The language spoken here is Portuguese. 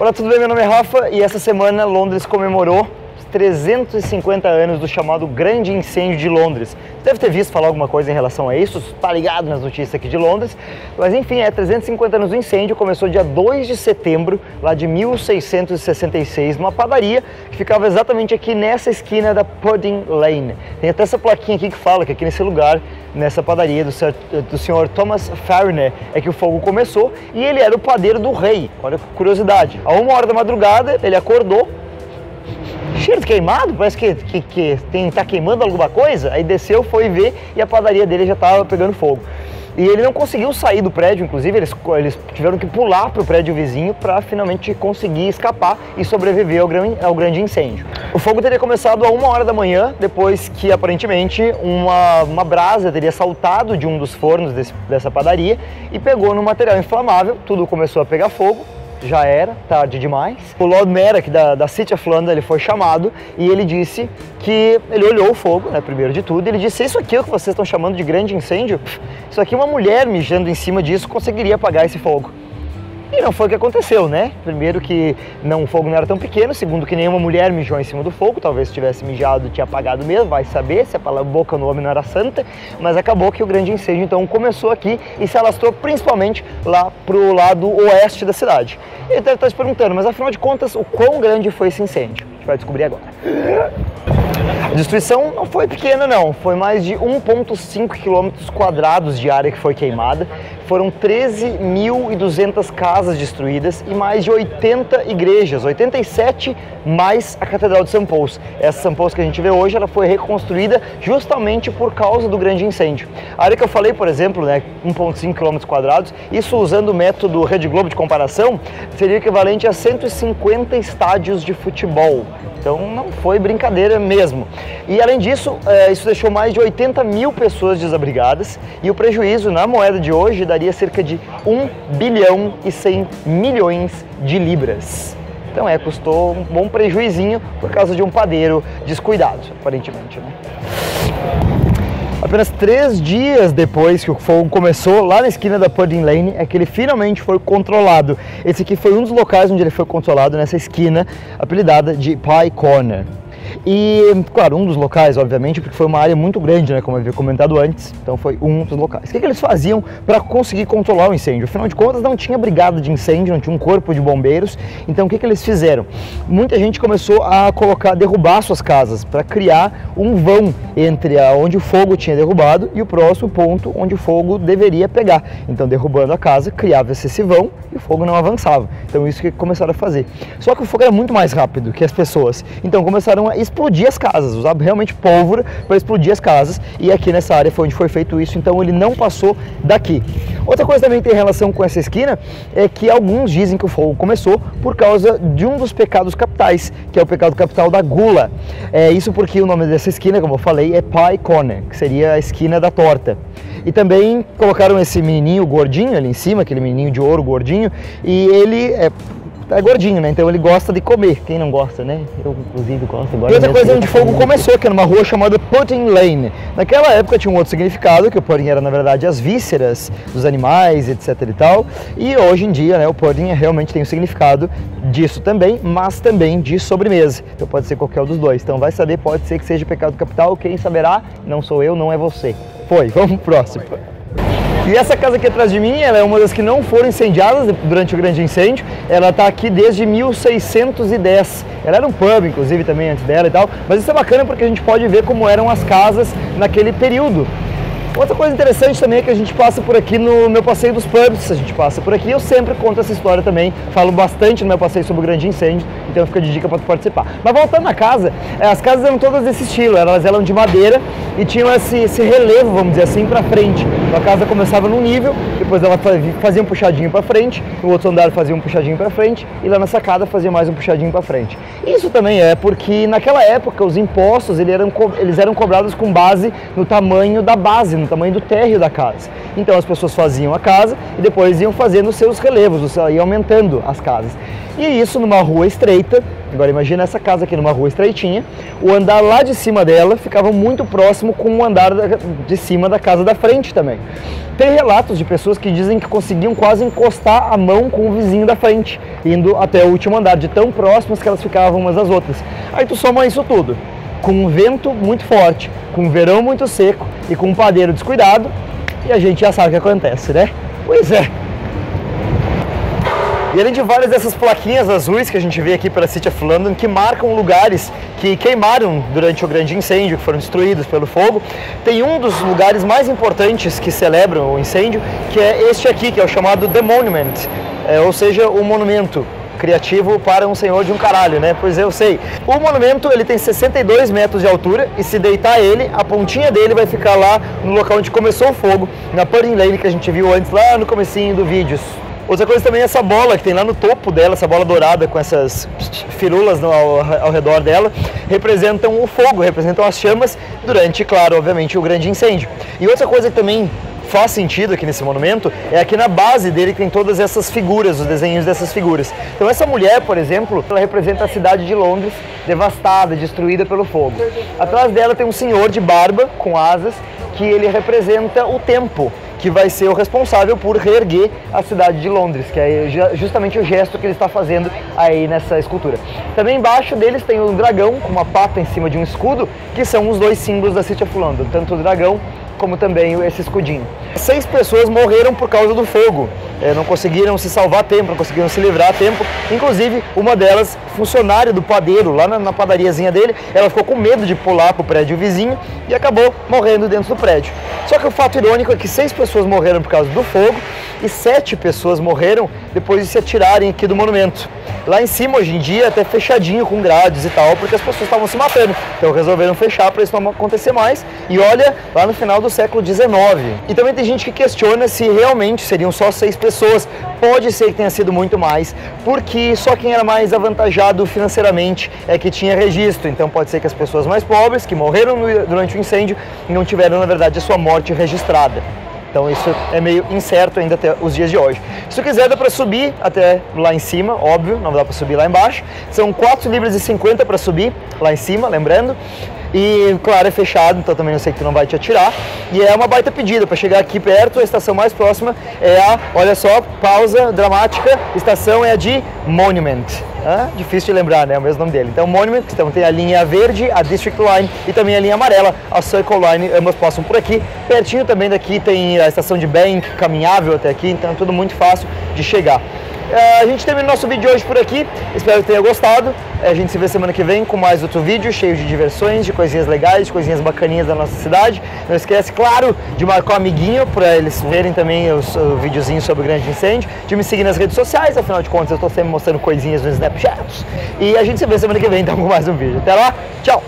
Olá, tudo bem? Meu nome é Rafa e essa semana Londres comemorou 350 anos do chamado Grande Incêndio de Londres. Você deve ter visto falar alguma coisa em relação a isso, tá ligado nas notícias aqui de Londres, mas enfim, 350 anos do incêndio, começou dia 2 de setembro, lá de 1666, numa padaria que ficava exatamente aqui nessa esquina da Pudding Lane. Tem até essa plaquinha aqui que fala que aqui nesse lugar, nessa padaria do senhor Thomas Fariner, é que o fogo começou e ele era o padeiro do rei. Olha que curiosidade, a 1 hora da madrugada ele acordou, cheiro de queimado, parece que tá queimando alguma coisa, aí desceu, foi ver e a padaria dele já estava pegando fogo. E ele não conseguiu sair do prédio, inclusive eles tiveram que pular para o prédio vizinho para finalmente conseguir escapar e sobreviver ao grande incêndio. O fogo teria começado a 1 hora da manhã, depois que aparentemente uma brasa teria saltado de um dos fornos dessa padaria e pegou no material inflamável, tudo começou a pegar fogo. Já era tarde demais. O Lord Mayor aqui da City of London, ele foi chamado e ele disse que ele olhou o fogo, né, primeiro de tudo, e ele disse: isso aqui é o que vocês estão chamando de grande incêndio? Isso aqui, uma mulher mijando em cima disso conseguiria apagar esse fogo. E não foi o que aconteceu, né? Primeiro que o fogo não era tão pequeno, segundo que nenhuma mulher mijou em cima do fogo, talvez tivesse mijado e tinha apagado mesmo, vai saber se a boca do homem não era santa, mas acabou que o grande incêndio então começou aqui e se alastrou principalmente lá pro lado oeste da cidade. E ele deve estar se perguntando, mas afinal de contas, o quão grande foi esse incêndio? A gente vai descobrir agora. A destruição não foi pequena não, foi mais de 1,5 km² de área que foi queimada, foram 13.200 casas destruídas e mais de 80 igrejas, 87 mais a Catedral de St. Paul's. Essa St. Paul's que a gente vê hoje, ela foi reconstruída justamente por causa do grande incêndio. A área que eu falei, por exemplo, né, 1,5 km², isso usando o método Rede Globo de comparação, seria equivalente a 150 estádios de futebol. Então não foi brincadeira mesmo. E além disso, isso deixou mais de 80 mil pessoas desabrigadas e o prejuízo na moeda de hoje daria cerca de 1.1 bilhão de libras. Então custou um bom prejuizinho por causa de um padeiro descuidado, aparentemente, né? Apenas 3 dias depois que o fogo começou, lá na esquina da Pudding Lane, é que ele finalmente foi controlado. Esse aqui foi um dos locais onde ele foi controlado, nessa esquina, apelidada de Pie Corner. E, claro, um dos locais, obviamente, porque foi uma área muito grande, né, como eu havia comentado antes, então foi um dos locais. O que eles faziam para conseguir controlar o incêndio? Afinal de contas, não tinha brigada de incêndio, não tinha um corpo de bombeiros, então o que eles fizeram? Muita gente começou a derrubar suas casas para criar um vão entre onde o fogo tinha derrubado e o próximo ponto onde o fogo deveria pegar. Então, derrubando a casa, criava-se esse vão e o fogo não avançava. Então, isso que começaram a fazer. Só que o fogo era muito mais rápido que as pessoas, então começaram a explodir as casas, usar realmente pólvora para explodir as casas, e aqui nessa área foi onde foi feito isso, então ele não passou daqui. Outra coisa também que tem relação com essa esquina é que alguns dizem que o fogo começou por causa de um dos pecados capitais, que é o pecado capital da gula. É isso porque o nome dessa esquina, como eu falei, é Pie Corner, que seria a esquina da torta. E também colocaram esse menininho gordinho ali em cima, aquele menininho de ouro gordinho, e ele é gordinho, né? Então ele gosta de comer. Quem não gosta, né? Eu, inclusive, gosto. E outra coisa onde o fogo começou, que era uma rua chamada Pudding Lane. Naquela época tinha um outro significado, que o pudding era, na verdade, as vísceras dos animais, etc e tal. E hoje em dia, né, o pudding realmente tem o significado disso também, mas também de sobremesa. Então pode ser qualquer um dos dois. Então vai saber, pode ser que seja pecado capital. Quem saberá? Não sou eu, não é você. Foi, vamos pro próximo. E essa casa aqui atrás de mim, ela é uma das que não foram incendiadas durante o grande incêndio. Ela está aqui desde 1610. Ela era um pub, inclusive, também antes dela e tal. Mas isso é bacana porque a gente pode ver como eram as casas naquele período. Outra coisa interessante também é que a gente passa por aqui no meu passeio dos pubs, a gente passa por aqui, eu sempre conto essa história também, falo bastante no meu passeio sobre o grande incêndio, então fica de dica para tu participar. Mas voltando na casa, as casas eram todas desse estilo, elas eram de madeira e tinham esse relevo, vamos dizer assim, para frente. Então a casa começava num nível, depois ela fazia um puxadinho para frente, no outro andar fazia um puxadinho para frente e lá na sacada fazia mais um puxadinho para frente. Isso também é porque naquela época os impostos eles eram cobrados com base no tamanho da base, no tamanho do térreo da casa. Então as pessoas faziam a casa e depois iam fazendo os seus relevos, iam aumentando as casas. E isso numa rua estreita, Agora imagina essa casa aqui numa rua estreitinha, o andar lá de cima dela ficava muito próximo com o andar de cima da casa da frente também. Tem relatos de pessoas que dizem que conseguiam quase encostar a mão com o vizinho da frente, indo até o último andar, de tão próximas que elas ficavam umas às outras. Aí tu soma isso tudo, com um vento muito forte, com um verão muito seco e com um padeiro descuidado, e a gente já sabe o que acontece, né? Pois é. E além de várias dessas plaquinhas azuis que a gente vê aqui pela City of London, que marcam lugares que queimaram durante o grande incêndio, que foram destruídos pelo fogo, tem um dos lugares mais importantes que celebram o incêndio, que é este aqui, que é o chamado The Monument, ou seja, o monumento. Criativo para um senhor de um caralho, né? Pois eu sei. O monumento, ele tem 62 metros de altura e se deitar ele, a pontinha dele vai ficar lá no local onde começou o fogo, na Pudding Lane que a gente viu antes, lá no comecinho do vídeo. Outra coisa também é essa bola que tem lá no topo dela, essa bola dourada com essas firulas ao redor dela, representam o fogo, representam as chamas durante, claro, obviamente, o grande incêndio. E outra coisa que também faz sentido aqui nesse monumento, é aqui na base dele que tem todas essas figuras, os desenhos dessas figuras. Então essa mulher, por exemplo, ela representa a cidade de Londres, devastada, destruída pelo fogo. Atrás dela tem um senhor de barba, com asas, que ele representa o tempo, que vai ser o responsável por reerguer a cidade de Londres, que é justamente o gesto que ele está fazendo aí nessa escultura. Também embaixo deles tem um dragão com uma pata em cima de um escudo, que são os dois símbolos da City of London, tanto o dragão como também esse escudinho. 6 pessoas morreram por causa do fogo, não conseguiram se salvar a tempo, não conseguiram se livrar a tempo, inclusive uma delas, funcionária do padeiro, lá na padariazinha dele, ela ficou com medo de pular pro prédio vizinho e acabou morrendo dentro do prédio. Só que o fato irônico é que 6 pessoas morreram por causa do fogo e 7 pessoas morreram depois de se atirarem aqui do monumento. Lá em cima, hoje em dia, até fechadinho com grades e tal, porque as pessoas estavam se matando, então resolveram fechar para isso não acontecer mais, e olha, lá no final do século XIX. E também tem gente que questiona se realmente seriam só 6 pessoas. Pode ser que tenha sido muito mais, porque só quem era mais avantajado financeiramente é que tinha registro. Então pode ser que as pessoas mais pobres, que morreram durante o incêndio, não tiveram, na verdade, a sua morte registrada. Então isso é meio incerto ainda até os dias de hoje. Se quiser, dá para subir até lá em cima, óbvio, não dá para subir lá embaixo. São 4 libras e 50 para subir lá em cima, lembrando. E claro, é fechado, então também eu sei que tu não vai te atirar. E é uma baita pedida para chegar aqui perto. A estação mais próxima é a, olha só, pausa dramática, estação é a de Monument. Ah, difícil de lembrar, né? É o mesmo nome dele. Então Monument, então tem a linha verde, a District Line e também a linha amarela, a Circle Line, ambas passam por aqui. Pertinho também daqui tem a estação de Bank, caminhável até aqui, então é tudo muito fácil de chegar. A gente termina o nosso vídeo hoje por aqui, espero que tenha gostado. A gente se vê semana que vem com mais outro vídeo cheio de diversões, de coisinhas legais, de coisinhas bacaninhas da nossa cidade. Não esquece, claro, de marcar um amiguinho para eles verem também o videozinho sobre o grande incêndio, de me seguir nas redes sociais, afinal de contas eu estou sempre mostrando coisinhas no Snapchat. E a gente se vê semana que vem então com mais um vídeo. Até lá, tchau!